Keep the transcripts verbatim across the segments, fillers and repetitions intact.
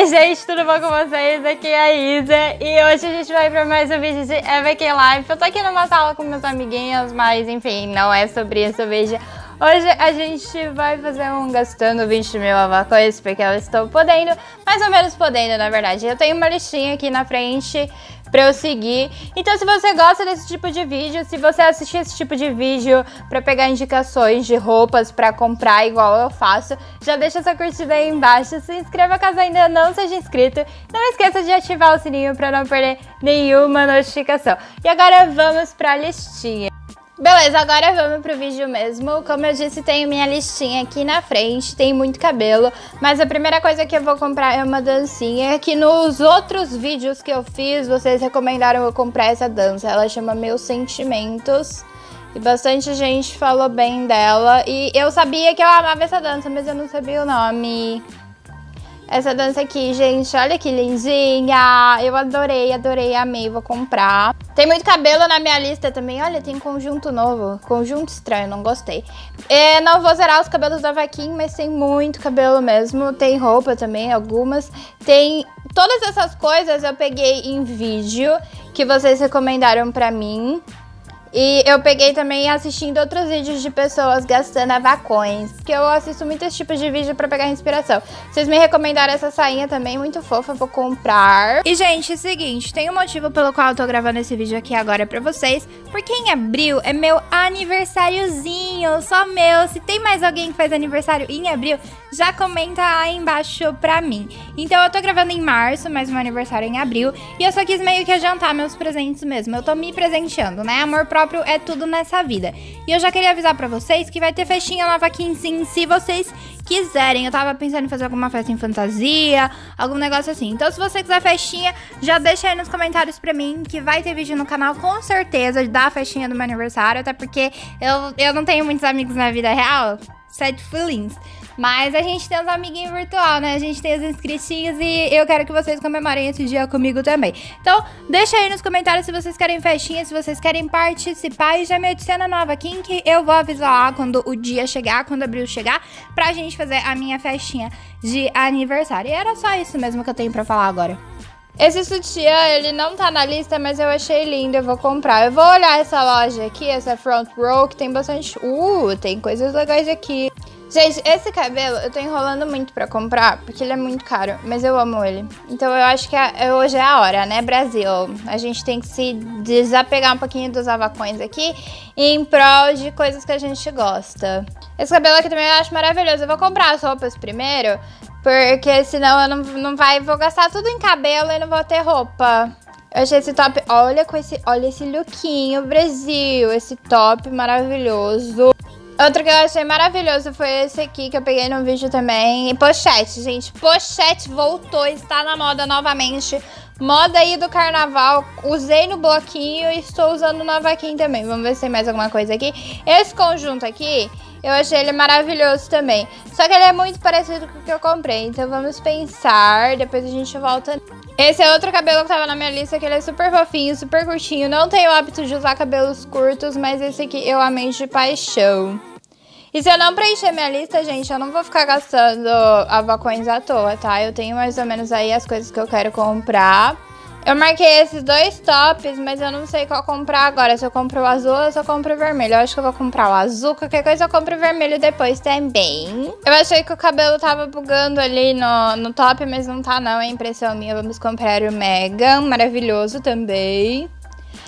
Oi gente, tudo bom com vocês? Aqui é a Isa e hoje a gente vai pra mais um vídeo de E V K Life. Eu tô aqui numa sala com meus amiguinhos, mas enfim, não é sobre isso o vídeo. Hoje a gente vai fazer um gastando vinte mil avacões, porque eu estou podendo, mais ou menos podendo na verdade. Eu tenho uma listinha aqui na frente pra eu seguir. Então se você gosta desse tipo de vídeo, se você assistir esse tipo de vídeo pra pegar indicações de roupas pra comprar igual eu faço, já deixa sua curtida aí embaixo, se inscreva caso ainda não seja inscrito, não esqueça de ativar o sininho pra não perder nenhuma notificação. E agora vamos pra listinha. Beleza, agora vamos pro vídeo mesmo. Como eu disse, tenho minha listinha aqui na frente, tem muito cabelo, mas a primeira coisa que eu vou comprar é uma dancinha, que nos outros vídeos que eu fiz, vocês recomendaram eu comprar essa dança, ela chama Meus Sentimentos, e bastante gente falou bem dela, e eu sabia que eu amava essa dança, mas eu não sabia o nome. Essa dança aqui, gente, olha que lindinha, eu adorei, adorei, amei, vou comprar. Tem muito cabelo na minha lista também, olha, tem conjunto novo, conjunto estranho, não gostei. É, não vou zerar os cabelos da Avakin, mas tem muito cabelo mesmo, tem roupa também, algumas. Tem todas essas coisas eu peguei em vídeo que vocês recomendaram pra mim. E eu peguei também assistindo outros vídeos de pessoas gastando avacões, porque eu assisto muitos tipos de vídeo pra pegar inspiração. Vocês me recomendaram essa sainha também, muito fofa, vou comprar. E gente, é o seguinte, tem um motivo pelo qual eu tô gravando esse vídeo aqui agora pra vocês, porque em abril é meu aniversáriozinho, só meu. Se tem mais alguém que faz aniversário em abril, já comenta aí embaixo pra mim. Então eu tô gravando em março, mas meu aniversário é em abril, e eu só quis meio que adiantar meus presentes mesmo, eu tô me presenteando, né, amor próprio é tudo nessa vida. E eu já queria avisar pra vocês que vai ter festinha na Avakin, sim, se vocês quiserem. Eu tava pensando em fazer alguma festa em fantasia, algum negócio assim. Então se você quiser festinha, já deixa aí nos comentários pra mim, que vai ter vídeo no canal com certeza da festinha do meu aniversário, até porque eu, eu não tenho muitos amigos na vida real, sad feelings. Mas a gente tem os amiguinhos virtual, né? A gente tem os inscritinhos e eu quero que vocês comemorem esse dia comigo também. Então, deixa aí nos comentários se vocês querem festinha, se vocês querem participar. E já me adiciona no Avakin, que eu vou avisar lá quando o dia chegar, quando abril chegar, pra gente fazer a minha festinha de aniversário. E era só isso mesmo que eu tenho pra falar agora. Esse sutiã, ele não tá na lista, mas eu achei lindo, eu vou comprar. Eu vou olhar essa loja aqui, essa Front Row, que tem bastante... Uh, tem coisas legais aqui. Gente, esse cabelo eu tô enrolando muito pra comprar, porque ele é muito caro, mas eu amo ele. Então eu acho que a, hoje é a hora, né, Brasil? A gente tem que se desapegar um pouquinho dos avacões aqui, em prol de coisas que a gente gosta. Esse cabelo aqui também eu acho maravilhoso. Eu vou comprar as roupas primeiro, porque senão eu não, não vai, vou gastar tudo em cabelo e não vou ter roupa. Eu achei esse top, olha com esse, olha esse lookinho, Brasil, esse top maravilhoso. Outro que eu achei maravilhoso foi esse aqui, que eu peguei num vídeo também. E pochete, gente. Pochete voltou, está na moda novamente. Moda aí do carnaval. Usei no bloquinho e estou usando no Avakin também. Vamos ver se tem mais alguma coisa aqui. Esse conjunto aqui, eu achei ele maravilhoso também. Só que ele é muito parecido com o que eu comprei. Então vamos pensar, depois a gente volta... Esse é outro cabelo que tava na minha lista, que ele é super fofinho, super curtinho. Não tenho o hábito de usar cabelos curtos, mas esse aqui eu amei de paixão. E se eu não preencher minha lista, gente, eu não vou ficar gastando avacões à toa, tá? Eu tenho mais ou menos aí as coisas que eu quero comprar. Eu marquei esses dois tops, mas eu não sei qual comprar agora. Se eu compro o azul ou se eu compro o vermelho. Eu acho que eu vou comprar o azul. Qualquer coisa eu compro o vermelho depois também. Eu achei que o cabelo tava bugando ali no, no top, mas não tá não, é impressão minha. Vamos comprar o Megan, maravilhoso também.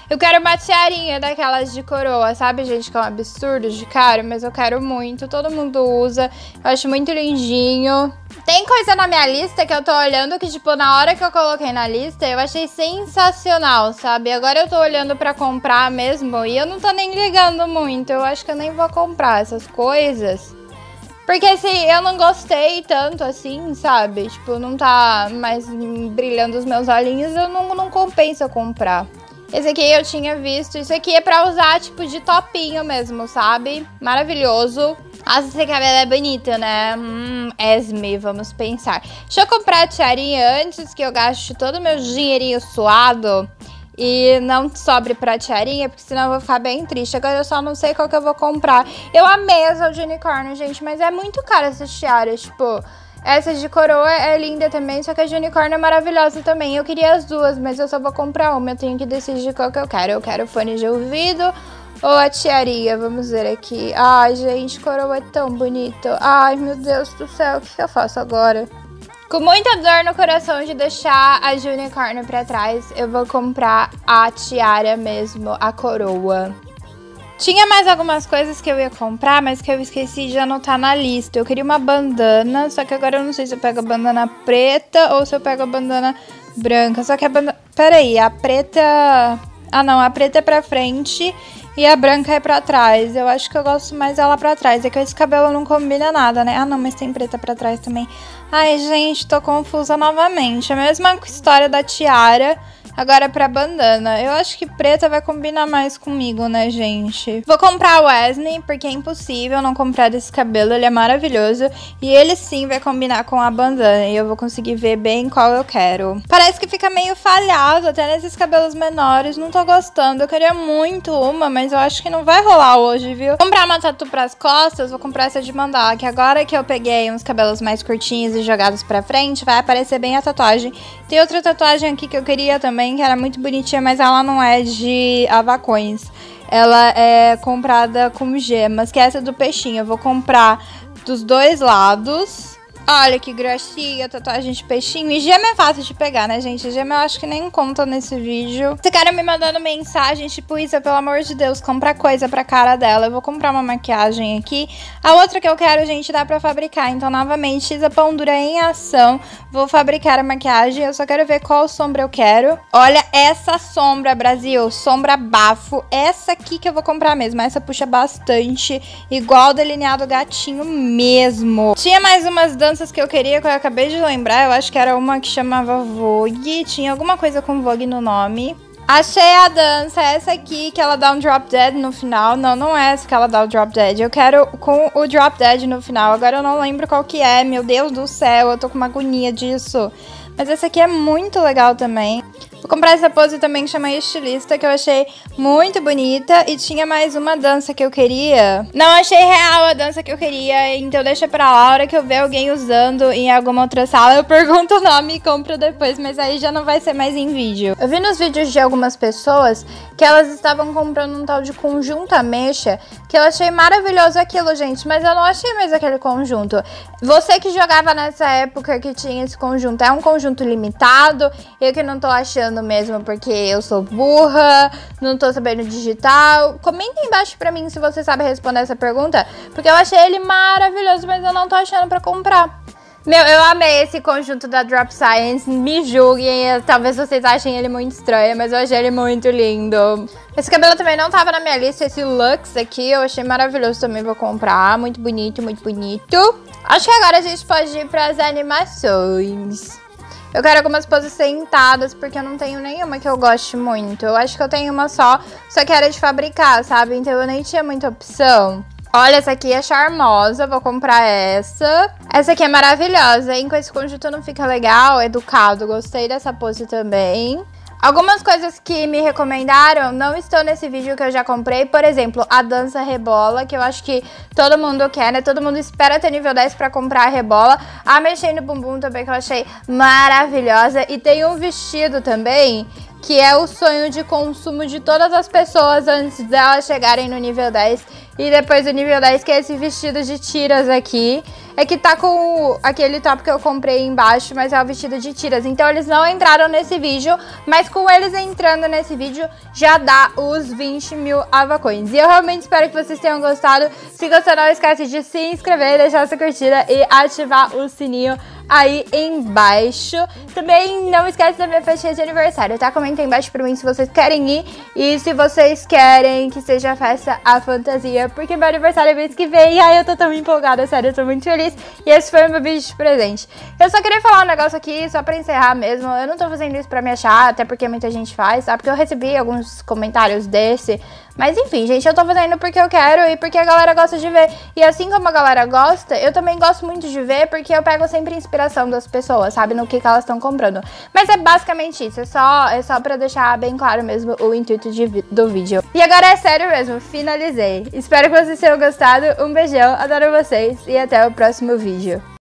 Eu quero uma tiarinha daquelas de coroa, sabe, gente? Que é um absurdo de caro, mas eu quero muito. Todo mundo usa. Eu acho muito lindinho. Tem coisa na minha lista que eu tô olhando que, tipo, na hora que eu coloquei na lista, eu achei sensacional, sabe? Agora eu tô olhando pra comprar mesmo e eu não tô nem ligando muito. Eu acho que eu nem vou comprar essas coisas. Porque, assim, eu não gostei tanto, assim, sabe? Tipo, não tá mais brilhando os meus olhinhos, eu não, não compensa comprar. Esse aqui eu tinha visto. Isso aqui é pra usar, tipo, de topinho mesmo, sabe? Maravilhoso. Nossa, esse cabelo é bonito, né? Hum, Esme, vamos pensar. Deixa eu comprar a tiarinha antes que eu gaste todo o meu dinheirinho suado e não sobre pra tiarinha, porque senão eu vou ficar bem triste. Agora eu só não sei qual que eu vou comprar. Eu amei essa de unicórnio, gente, mas é muito caro essas tiaras, tipo... Essa de coroa é linda também, só que a de unicórnio é maravilhosa também. Eu queria as duas, mas eu só vou comprar uma. Eu tenho que decidir qual que eu quero. Eu quero fone de ouvido ou a tiaria. Vamos ver aqui. Ai, gente, coroa é tão bonito. Ai, meu Deus do céu, o que eu faço agora? Com muita dor no coração de deixar a de unicórnio pra trás, eu vou comprar a tiara mesmo, a coroa. Tinha mais algumas coisas que eu ia comprar, mas que eu esqueci de anotar na lista. Eu queria uma bandana, só que agora eu não sei se eu pego a bandana preta ou se eu pego a bandana branca. Só que a bandana... Peraí, a preta... Ah, não, a preta é pra frente e a branca é pra trás. Eu acho que eu gosto mais dela pra trás. É que esse cabelo não combina nada, né? Ah, não, mas tem preta pra trás também. Ai, gente, tô confusa novamente. A mesma história da tiara... Agora pra bandana, eu acho que preta vai combinar mais comigo, né, gente? Vou comprar a Wesley, porque é impossível não comprar desse cabelo, ele é maravilhoso. E ele sim vai combinar com a bandana, e eu vou conseguir ver bem qual eu quero. Parece que fica meio falhado, até nesses cabelos menores, não tô gostando. Eu queria muito uma, mas eu acho que não vai rolar hoje, viu? Vou comprar uma tatu pras costas, vou comprar essa de mandala, que agora que eu peguei uns cabelos mais curtinhos e jogados pra frente, vai aparecer bem a tatuagem. Tem outra tatuagem aqui que eu queria também, que era muito bonitinha, mas ela não é de Avacões. Ela é comprada com gemas, que é essa do peixinho. Eu vou comprar dos dois lados. Olha que gracinha, tatuagem de peixinho. E gema é fácil de pegar, né, gente? Gema eu acho que nem conta nesse vídeo. Esse cara me mandando mensagem, tipo, Isa, pelo amor de Deus, compra coisa pra cara dela. Eu vou comprar uma maquiagem aqui. A outra que eu quero, gente, dá pra fabricar. Então, novamente, Isa Pão Dura em ação. Vou fabricar a maquiagem. Eu só quero ver qual sombra eu quero. Olha essa sombra, Brasil. Sombra bafo. Essa aqui que eu vou comprar mesmo. Essa puxa bastante. Igual o delineado gatinho mesmo. Tinha mais umas danças que eu queria, que eu acabei de lembrar. Eu acho que era uma que chamava Vogue. Tinha alguma coisa com Vogue no nome. Achei a dança, essa aqui, que ela dá um drop dead no final. Não, não é essa que ela dá o drop dead. Eu quero com o drop dead no final. Agora eu não lembro qual que é. Meu Deus do céu, eu tô com uma agonia disso. Mas essa aqui é muito legal também. Vou comprar essa pose também, que chama Estilista, que eu achei muito bonita. E tinha mais uma dança que eu queria. Não achei real a dança que eu queria, então deixa pra lá. A hora que eu ver alguém usando em alguma outra sala, eu pergunto o nome e compro depois, mas aí já não vai ser mais em vídeo. Eu vi nos vídeos de algumas pessoas que elas estavam comprando um tal de conjunto ameixa, que eu achei maravilhoso aquilo, gente, mas eu não achei mais aquele conjunto. Você que jogava nessa época que tinha esse conjunto, é um conjunto limitado, eu que não tô achando mesmo, porque eu sou burra, não tô sabendo digital. Comenta aí embaixo pra mim se você sabe responder essa pergunta, porque eu achei ele maravilhoso, mas eu não tô achando pra comprar. Meu, eu amei esse conjunto da Drop Science, me julguem, talvez vocês achem ele muito estranho, mas eu achei ele muito lindo. Esse cabelo também não tava na minha lista, esse Lux aqui eu achei maravilhoso também, vou comprar, muito bonito, muito bonito. Acho que agora a gente pode ir pras animações. Eu quero algumas poses sentadas, porque eu não tenho nenhuma que eu goste muito. Eu acho que eu tenho uma só, só que era de fabricar, sabe? Então eu nem tinha muita opção. Olha, essa aqui é charmosa, vou comprar essa. Essa aqui é maravilhosa, hein? Com esse conjunto não fica legal, educado. Gostei dessa pose também. Algumas coisas que me recomendaram não estão nesse vídeo que eu já comprei. Por exemplo, a dança rebola, que eu acho que todo mundo quer, né? Todo mundo espera ter nível dez pra comprar a rebola. A mexer no bumbum também, que eu achei maravilhosa. E tem um vestido também, que é o sonho de consumo de todas as pessoas antes delas chegarem no nível dez. E depois do nível dez, que é esse vestido de tiras aqui. É que tá com o, aquele top que eu comprei embaixo, mas é o vestido de tiras. Então eles não entraram nesse vídeo, mas com eles entrando nesse vídeo já dá os vinte mil avacões. E eu realmente espero que vocês tenham gostado. Se gostou, não esquece de se inscrever, deixar sua curtida e ativar o sininho aí embaixo. Também não esquece da minha festinha de aniversário, tá? Comenta aí embaixo pra mim se vocês querem ir e se vocês querem que seja a festa à fantasia, porque meu aniversário é mês que vem. Ai, eu tô tão empolgada, sério, eu tô muito feliz. E esse foi o meu vídeo de presente. Eu só queria falar um negócio aqui, só pra encerrar mesmo. Eu não tô fazendo isso pra me achar, até porque muita gente faz, tá? Porque eu recebi alguns comentários desse. Mas enfim, gente, eu tô fazendo porque eu quero e porque a galera gosta de ver. E assim como a galera gosta, eu também gosto muito de ver, porque eu pego sempre inspiração das pessoas, sabe? No que, que elas estão comprando. Mas é basicamente isso, é só, é só pra deixar bem claro mesmo o intuito de, do vídeo. E agora é sério mesmo, finalizei. Espero que vocês tenham gostado, um beijão, adoro vocês e até o próximo vídeo.